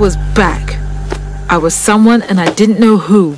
was back. I was someone and I didn't know who.